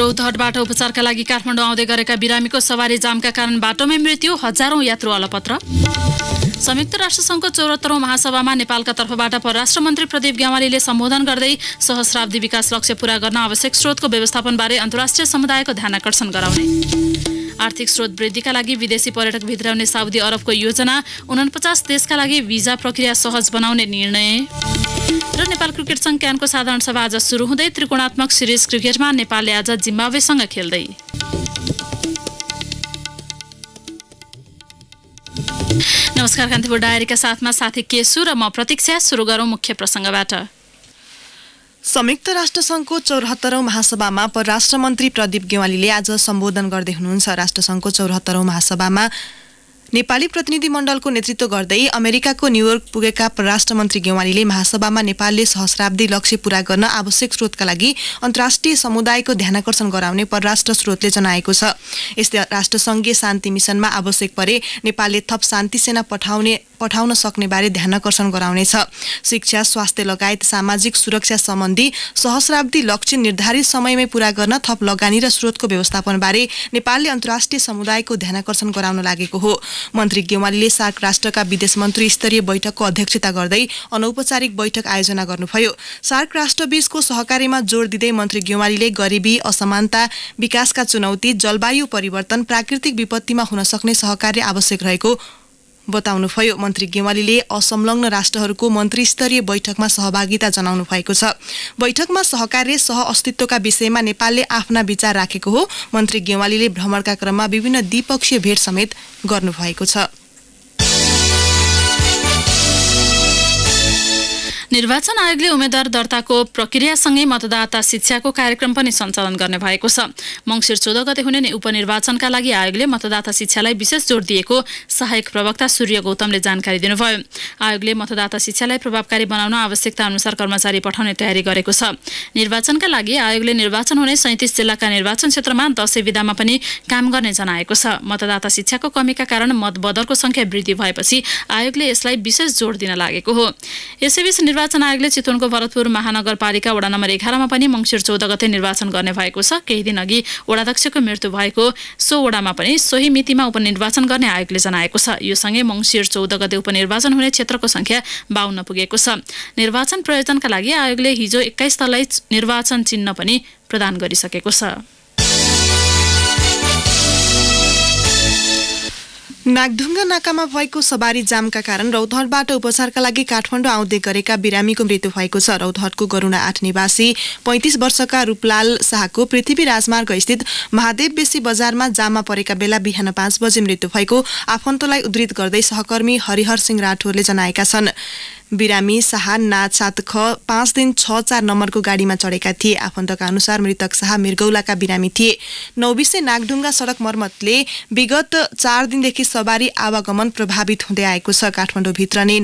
रौतहटबाट उपचारका लागि काठमाडौँ आउँदै गरेका बिरामीको सवारी जामका कारण बाटोमै मृत्यु, हजारौं यात्रु अलपत्र। संयुक्त राष्ट्र संघको 74औं महासभामा नेपालका तर्फबाट परराष्ट्र मन्त्री प्रदीप ग्यावालीले सम्बोधन गर्दै सहस्राब्दी विकास लक्ष्य पूरा गर्न आवश्यक स्रोतको व्यवस्थापनबारे अन्तर्राष्ट्रिय समुदायको ध्यान आकर्षण गराउने। आर्थिक स्रोत वृद्धिका लागि विदेशी पर्यटक भित्राउने साउदी अरबको योजना, 49 देशका लागि भिजा प्रक्रिया सहज बनाउने निर्णय। नेपाल क्रिकेट संघ क्यानको साधारण सभा आज सुरु हुँदै त्रिकोणात्मक सिरिज क्रिकेटमा नेपालले आज जिम्बाब्वेसँग खेल्दै। नमस्कार, कान्तिपुर डायरीका साथमा साथी केशु र म प्रतीक्षा। सुरु गरौं मुख्य प्रसंगबाट। संयुक्त राष्ट्र संघको 74औं महासभामा परराष्ट्र मन्त्री प्रदीप ग्यावालीले आज सम्बोधन गर्दै हुनुहुन्छ। राष्ट्र संघको 74औं महासभामा नेपाली प्रतिनिधिमण्डलको नेतृत्व गर्दै अमेरिकाको न्युयोर्क पुगेका परराष्ट्र मन्त्री ग्यावालीले महासभामा नेपालले सहस्राब्दी लक्ष्य पूरा गर्न आवश्यक स्रोतका लागि अन्तर्राष्ट्रिय समुदायको ध्यानाकर्षण गराउने परराष्ट्र स्रोतले जनाएको छ। यस्तै राष्ट्रसङ्घीय शान्ति मिसनमा आवश्यक परे नेपालले थप शान्ति सेना पठाउन सक्ने बारे ध्यानाकर्षण गराउनेछ। शिक्षा, स्वास्थ्य लगायत सामाजिक सुरक्षा सम्बन्धी सहस्राब्दी लक्ष्य निर्धारित समयमै पूरा गर्न थप लगानी र स्रोतको व्यवस्थापनबारे नेपालले अन्तर्राष्ट्रिय समुदायको ध्यानाकर्षण गराउन लागेको हो। मन्त्री ग्यावालीले सार्क राष्ट्रका विदेश मन्त्री स्तरीय बैठकको अध्यक्षता गर्दै अनौपचारिक बैठक आयोजना गर्नुभयो। सार्क राष्ट्रबीचको सहकार्यमा जोड दिँदै मन्त्री ग्यावालीले गरिबी, असमानता, विकासका चुनौती, जलवायु परिवर्तन, प्राकृतिक विपत्तिमा हुन सक्ने सहकार्य आवश्यक रहेको बताउनुभयो। मन्त्री ग्यावालीले असंलग्न राष्ट्रहरूको मन्त्री स्तरीय बैठकमा सहभागिता जनाउनु भएको छ। बैठकमा सहकार्य, सहअस्तित्वका विषयमा नेपालले आफ्ना विचार राखेको हो। मन्त्री ग्यावालीले भ्रमणका क्रममा विभिन्न द्विपक्षीय भेट समेत गर्नुभएको छ। निर्वाचन आयोगले उम्मेद्वार दर्ताको प्रक्रियासँगै मतदाता शिक्षाको कार्यक्रम पनि सञ्चालन गर्ने भएको छ। मंसिर 14 गते हुने उपनिर्वाचनका लागि आयोगले मतदाता शिक्षालाई विशेष जोड दिएको सहायक प्रवक्ता सूर्य गौतमले जानकारी दिनुभयो। आयोगले मतदाता शिक्षालाई प्रभावकारी बनाउन आवश्यकता अनुसार कर्मचारी पठाउने तयारी गरेको छ। निर्वाचनका लागि आयोगले निर्वाचन हुने 37 जिल्लाका निर्वाचन क्षेत्रमा 10 विधामा पनि काम गर्ने जनाएको छ। मतदाता शिक्षाको कमीका कारण मतबदलको संख्या वृद्धि भएपछि आयोगले यसलाई विशेष जोड दिन लागेको हो। यसैबीच निर्वाचन आयोगले चितवनको भरतपुर महानगरपालिका वडा नम्बर 11 मा पनि मंसिर 14 गते निर्वाचन गर्ने भएको छ। केही दिन अघि वडाध्यक्षको मृत्यु भएको सो वडामा पनि सोही मितिमा उपनिर्वाचन गर्ने आयोगले जनाएको छ। यो सँगै मंसिर 14 गते उपनिर्वाचन हुने क्षेत्रको संख्या 52 पुगेको छ। निर्वाचन प्रयोजनका लागि आयोगले हिजो 21 तलाई निर्वाचन चिन्ह पनि प्रदान गरिसकेको छ। नागढुंगा नाकामा भएको सवारी जामका कारण रौतहटबाट उपचारका लागि काठमाडौँ आउँदै गरेका बिरामीको मृत्यु भएको छ। रौतहटको गरुणा 8 निवासी 35 वर्षका रूपलाल शाहको पृथ्वी राजमार्ग स्थित महादेव बेसी बजारमा जाममा परेका बेला बिहान 5 बजे मृत्यु भएको आफन्तलाई उद्धित गर्दै सहकर्मी हरिहर सिंह राठौरले जनाएका छन्। बिरामी शाह नाथ 7 ख 5 दिन 6-4 नम्बरको गाडीमा चढेका थिए। आफन्तका अनुसार मृतक शाह मिर्गौलाका बिरामी थिए। नौबिसे नागढुंगा सडक मर्मतले विगत 4 दिनदेखि सवारी आवागमन प्रभावित हुँदै आएको छ। काठमाडौँ भित्र नै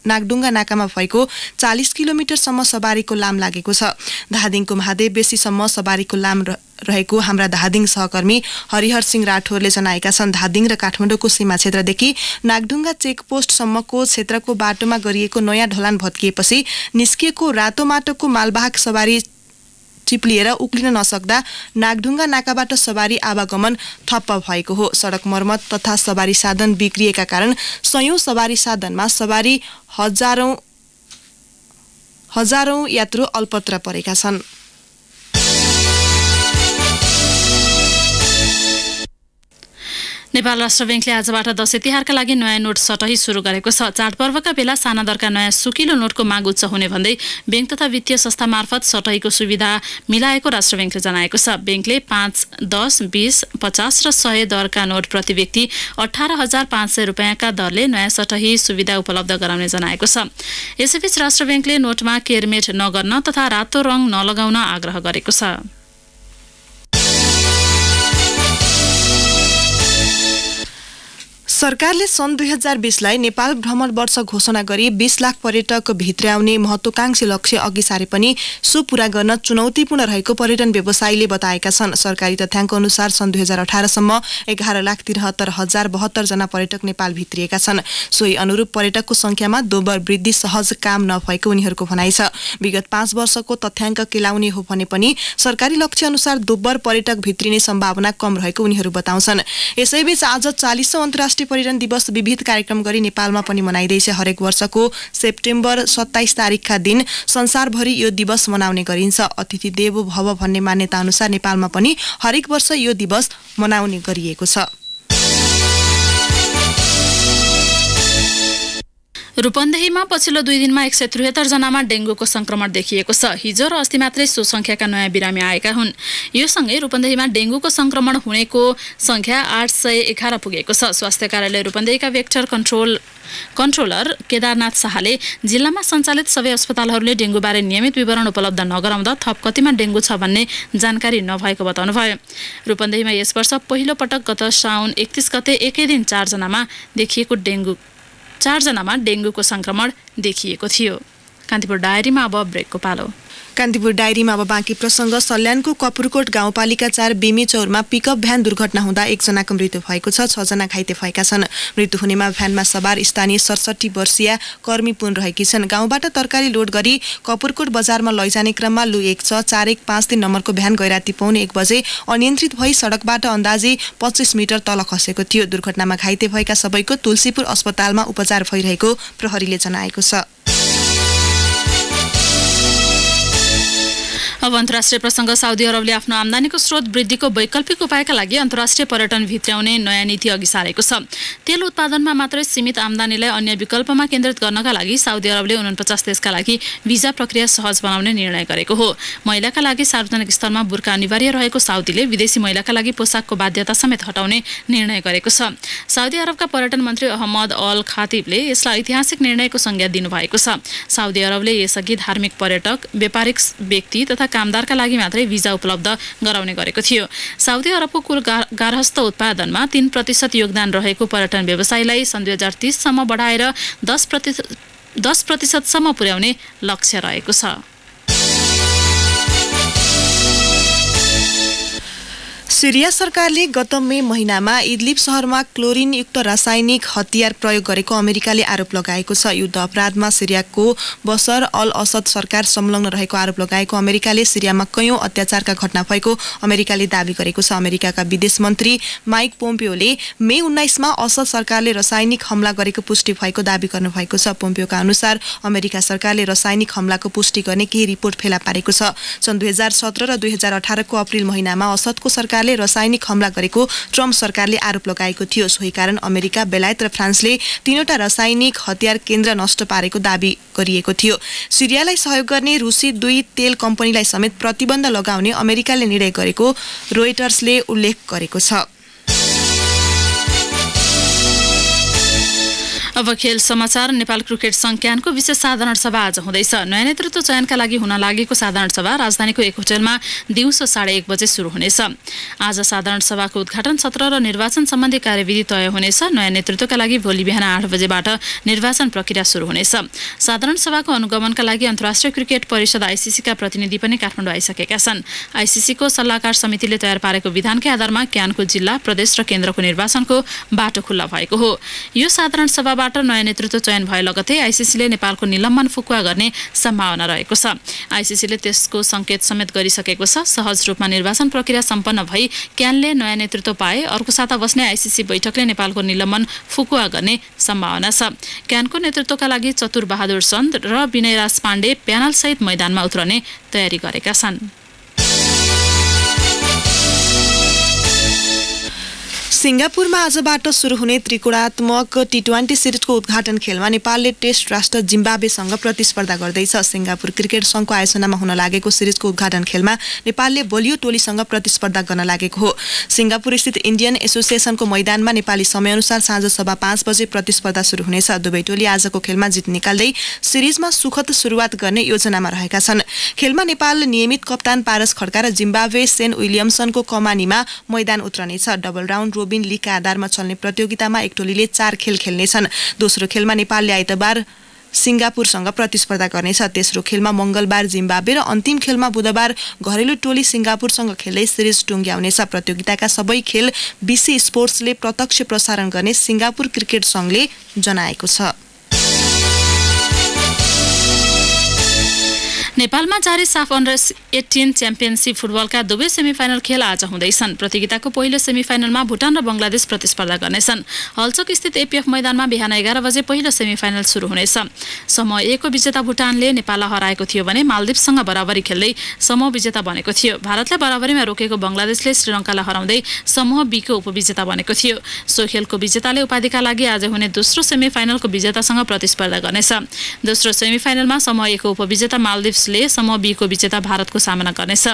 नागढुंगा नाकामा भएको 40 किलोमिटरसम्म सवारीको लाम लागेको छ। धादिङको महादेव बेसीसम्म सवारीको लाम रहेको हाम्रा धादिङ सहकर्मी हरिहर सिंह राठौरले जनाएका छन्। धादिङ र काठमाडौँको सीमा क्षेत्रदेखि नागढुंगा चेकपोस्टसम्मको क्षेत्रको बाटोमा गरिएको नयाँ ढलान भत्किएपछि निस्किएको रातो माटोको मालवाहक सवारी चिप्लिएर उक्लिन नसक्दा नागढुंगा नाकाबाट सवारी आवागमन ठप्प भएको हो। सडक मर्मत तथा सवारी साधन बिग्रिएका कारण सयौं सवारी साधनमा सवारी हजारौं यात्रु अल्पत्र परेका छन्। नेपाल राष्ट्र बैंकले आजबाट दशैं तिहारका लागि नयाँ नोट सटही सुरु गरेको छ। चाडपर्वका बेला साना दरका नयाँ सुकिलो नोटको माग उच्च हुने भन्दै बैंक तथा वित्तीय संस्था मार्फत सटहीको सुविधा मिलाएको राष्ट्र बैंकले जनाएको छ। बैंकले 5, 10, 20, 50 र 100 दरका नोट प्रति व्यक्ति 18,500 रुपैयाँका दरले नयाँ सटही सुविधा उपलब्ध गराउने जनाएको छ। यसैबीच राष्ट्र बैंकले नोटमा केरमेट नगर्न तथा रातो रङ नलगाउन आग्रह गरेको छ। सरकारले सन् 2020लाई नेपाल भ्रमण वर्ष घोषणा गरी 20 लाख पर्यटक भित्र आउने महत्वाकांक्षी लक्ष्य अघि सारे पनि सो पूरा गर्न चुनौतीपूर्ण रहेको पर्यटन व्यवसायीले बताएका छन्। सरकारी तथ्याङ्क अनुसार सन् 2018 सम्म 11,73,072 जना पर्यटक नेपाल भित्रिएका छन्। सोही अनुरूप पर्यटकको संख्यामा दोबर वृद्धि सहज काम नभएको उनीहरूको भनाइ छ। विगत 5 वर्षको तथ्याङ्क केलाउने हो भने पनि सरकारी लक्ष्य अनुसार दोबर पर्यटक भित्रिने सम्भावना कम रहेको उनीहरू बताउँछन्। यसैबीच आज 40औं अन्तर्राष्ट्रिय पर्यटन दिवस विविध कार्यक्रम गरी नेपालमा पनि मनाइदैछ। हरेक वर्षको सेप्टेम्बर 27 तारिखका दिन संसारभरि यो दिवस मनाउने गरिन्छ। अतिथि देवो भव भन्ने मान्यता अनुसार नेपालमा पनि हरेक वर्ष यो दिवस मनाउने गरिएको छ। रूपन्देहीमा पछिल्लो 2 दिनमा 173 जनामा डेंगूको संक्रमण देखिएको छ। हिजो र अस्ति मात्रै सो संख्याका नयाँ बिरामी आएका हुन्। यो सँगै रूपन्देहीमा डेंगूको संक्रमण हुनेको संख्या 811 पुगेको छ। स्वास्थ्य कार्यालय रूपन्देहीका भेक्टर कन्ट्रोलर केदारनाथ शाहले जिल्लामा सञ्चालित सबै अस्पतालहरूले डेंगू बारे नियमित विवरण उपलब्ध नगराउँदा थप कतिमा डेंगू छ भन्ने जानकारी नभएको बताउनुभयो। रूपन्देहीमा यस वर्ष पहिलो पटक गत साउन 31 गते एकै दिन 4 जनामा डेंगूको संक्रमण देखिएको थियो। कान्तिपुर डायरीमा अब बाँकी प्रसंग। सल्याणको कपुरकोट गाउँपालिका 4 बेमी चौरमा पिकअप भ्यान दुर्घटना हुँदा 1 जनाको मृत्यु भएको छ। 6 जना घाइते भएका छन्। मृत्यु हुनेमा भ्यानमा सवार स्थानीय 67 वर्षीय कर्मी पुन रहेकी छन्। गाउँबाट तरकारी लोड गरी कपुरकोट बजारमा लैजाने क्रममा लु 16453 नम्बरको भ्यान गैराती पाउने 1 बजे अनियन्त्रित भई सडकबाट अन्दाजे 25 मिटर तल खसेको थियो। दुर्घटनामा घाइते भएका सबैको तुलसीपुर अस्पतालमा उपचार भइरहेको प्रहरीले जनाएको छ। अब अन्तर्राष्ट्रिय प्रसंग। साउदी अरबले आफ्नो आम्दानीको स्रोत वृद्धिको वैकल्पिक उपायका लागि अन्तर्राष्ट्रिय पर्यटन भित्राउने नयाँ नीति अघि सारेको छ। तेल उत्पादनमा मात्रै सीमित आम्दानीलाई अन्य विकल्पमा केन्द्रित गर्नका लागि साउदी अरबले 49 देशका लागि भिजा प्रक्रिया सहज बनाउने निर्णय गरेको हो। महिलाका लागि सार्वजनिक स्थलमा बुर्का अनिवार्य रहेको साउदीले विदेशी महिलाका लागि पोसाकको बाध्यता समेत हटाउने निर्णय गरेको छ। साउदी अरबका पर्यटन मन्त्री अहमद अल खातिबले यसलाई ऐतिहासिक निर्णयको संज्ञा दिनुभएको छ। साउदी अरबले यसअघि धार्मिक पर्यटक, व्यापारिक व्यक्ति तथा कामदारका लागि मात्रै भिजा उपलब्ध गराउने गरेको थियो। साउदी अरबको कुल गार्हस्थ उत्पादनमा 3% योगदान रहेको पर्यटन व्यवसायलाई सन् 2030 सम्म बढाएर 10% सम्म पुर्याउने लक्ष्य रहेको छ। सिरिया सरकारले गत मे महिनामा इदलिब शहरमा क्लोरिनयुक्त रासायनिक हतियार प्रयोग गरेको अमेरिकाले आरोप लगाएको छ। युद्ध अपराधमा सिरियाको बसर अल असद सरकार संलग्न रहेको आरोप लगाएको अमेरिकाले सिरियामा कयौं अत्याचारका घटना भएको अमेरिकाले दाबी गरेको छ। अमेरिकाका विदेश मन्त्री माइक पोम्पिओले मे 19 मा असद सरकारले रासायनिक हमला गरेको पुष्टि भएको दाबी गर्नुभएको छ। पोम्पिओका अनुसार अमेरिका सरकारले रासायनिक हमलाको पुष्टि गर्ने केही रिपोर्ट फेला पारेको छ। सन् 2017 र 2018 को अप्रिल महिनामा असदको सरकारले रासायनिक हमला गरेको ट्रम्प सरकारले आरोप लगाएको थियो। सोही कारण अमेरिका, बेलायत र फ्रान्सले 3 वटा रासायनिक हतियार केन्द्र नष्ट पारेको दाबी गरिएको थियो। सिरियालाई सहयोग गर्ने रुसी 2 तेल कम्पनीलाई समेत प्रतिबन्ध लगाउने अमेरिकाले निर्णय गरेको रोयटर्सले उल्लेख गरेको छ। अब खेल समाचार। नेपाल क्रिकेट संघ क्यानको विशेष साधारण सभा आज हुँदैछ। नयाँ नेतृत्व चयनका लागि हुन लागेको साधारण सभा राजधानीको 1 होटलमा दिउँसो 1:30 बजे सुरु हुनेछ। आज साधारण सभाको उद्घाटन सत्र र निर्वाचन सम्बन्धी कार्यविधि तय हुनेछ। नयाँ नेतृत्वका लागि भोलि बिहान 8 बजेबाट निर्वाचन प्रक्रिया सुरु हुनेछ। साधारण सभाको अनुगमनका लागि अन्तर्राष्ट्रिय क्रिकेट परिषद आईसीसीका प्रतिनिधि पनि काठमाडौँ आइसकेका छन्। आईसीसीको सल्लाहकार समितिले तयार पारेको विधानकै आधारमा क्यानको जिल्ला, प्रदेश र केन्द्रको निर्वाचनको बाटो खुल्ला भएको हो। यो साधारण सभा नयाँ नेतृत्व चयन भए लगतै आईसीसीले नेपालको निलम्बन फुकुवा गर्ने सम्भावना रहेको छ। आईसीसीले त्यसको संकेत समेत गरिसकेको छ। सहज रूपमा निर्वाचन प्रक्रिया सम्पन्न भई क्यानले नयाँ नेतृत्व पाए अर्को साता बस्ने आईसीसी बैठकले नेपालको निलम्बन फुकुवा गर्ने सम्भावना छ। क्यानको नेतृत्वका लागि चतुर बहादुर सन्द्र र विनयराज पाण्डे प्यानल सहित मैदानमा उत्रने तयारी गरेका छन्। सिंगापुरमा आजबाट सुरु हुने त्रिकोणात्मक T20 सिरिजको उद्घाटन खेलमा नेपालले टेस्ट राष्ट्र जिम्बाब्वेसँग प्रतिस्पर्धा गर्दैछ। सिंगापुर क्रिकेट संघको आयोजनामा हुन लागेको सिरिजको उद्घाटन खेलमा नेपालले बलियो टोलीसँग प्रतिस्पर्धा गर्न लागेको हो। सिंगापुर स्थित इन्डियन एसोसिएसनको मैदानमा नेपाली समयअनुसार साँझ 5:15 बजे प्रतिस्पर्धा सुरु हुनेछ। दुवै टोली आजको खेलमा जित निकाल्दै सिरिजमा सुखद सुरुवात गर्ने योजनामा रहेका छन्। खेलमा नेपाल नियमित कप्तान पारस खड़का र जिम्बाब्वे सेन विलियमसनको कमानीमा मैदान उत्रनेछ। डबल राउन्ड रोबिन लीगका आधारमा चल्ने प्रतियोगितामा एक टोलीले 4 खेल खेल्नेछन्। दोस्रो खेलमा नेपालले आइतबार सिंगापुरसँग प्रतिस्पर्धा गर्नेछ। तेस्रो खेलमा मंगलबार जिम्बाब्वे र अन्तिम खेलमा बुधबार घरेलु टोली सिंगापुरसँग खेल्दै सिरिज टुंग्याउनेछ। प्रतियोगिताका सबै खेल बीसी स्पोर्ट्सले प्रत्यक्ष प्रसारण गर्ने सिंगापुर क्रिकेट संघले जनाएको छ। नेपालमा जारी साफ अन्डर 18 च्याम्पियनशिप फुटबलका दुवै सेमिफाइनल खेल आज हुँदैछन्। प्रतियोगिताको पहिलो सेमिफाइनलमा भूटान र बंगलादेश प्रतिस्पर्धा गर्नेछन्। हलचोक स्थित एपीएफ मैदानमा बिहान 11 बजे पहिलो सेमिफाइनल सुरु हुनेछ। समूह A को विजेता भूटानले नेपाललाई हराएको थियो भने मालदीपसँग बराबरी खेल्दै समूह विजेता बनेको थियो। भारतले बराबरीमा रोकेको बंगलादेशले श्रीलंकालाई हराउँदै समूह B को उपविजेता बनेको थियो। सो खेलको विजेताले उपाधिका लागि आज हुने दोस्रो सेमिफाइनलको विजेतासँग प्रतिस्पर्धा गर्नेछ। दोस्रो सेमिफाइनलमा समूह A को उपविजेता मालदीप ले समूह B को विजेता भारतको सामना गर्नेछ।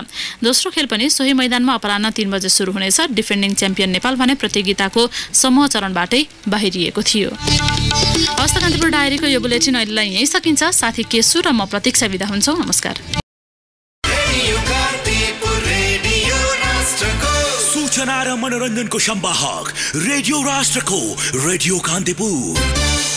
दोस्रो खेल पनि सोही मैदानमा अपराह्न 3 बजे सुरु हुनेछ। डिफेन्डिङ च्याम्पियन नेपाल भने प्रतियोगिताको समूह चरणबाटै बाहिरिएको थियो। हस्त कान्तिपुर डायरीको यो बुलेटिन अहिलेलाई यही सकिन्छ। साथी केशु र म प्रतीक्षा बिदा हुन्छौं। नमस्कार। सूचना र मनोरञ्जनको सम्वाहक रेडियो राष्ट्रको रेडियो कान्तिपुर।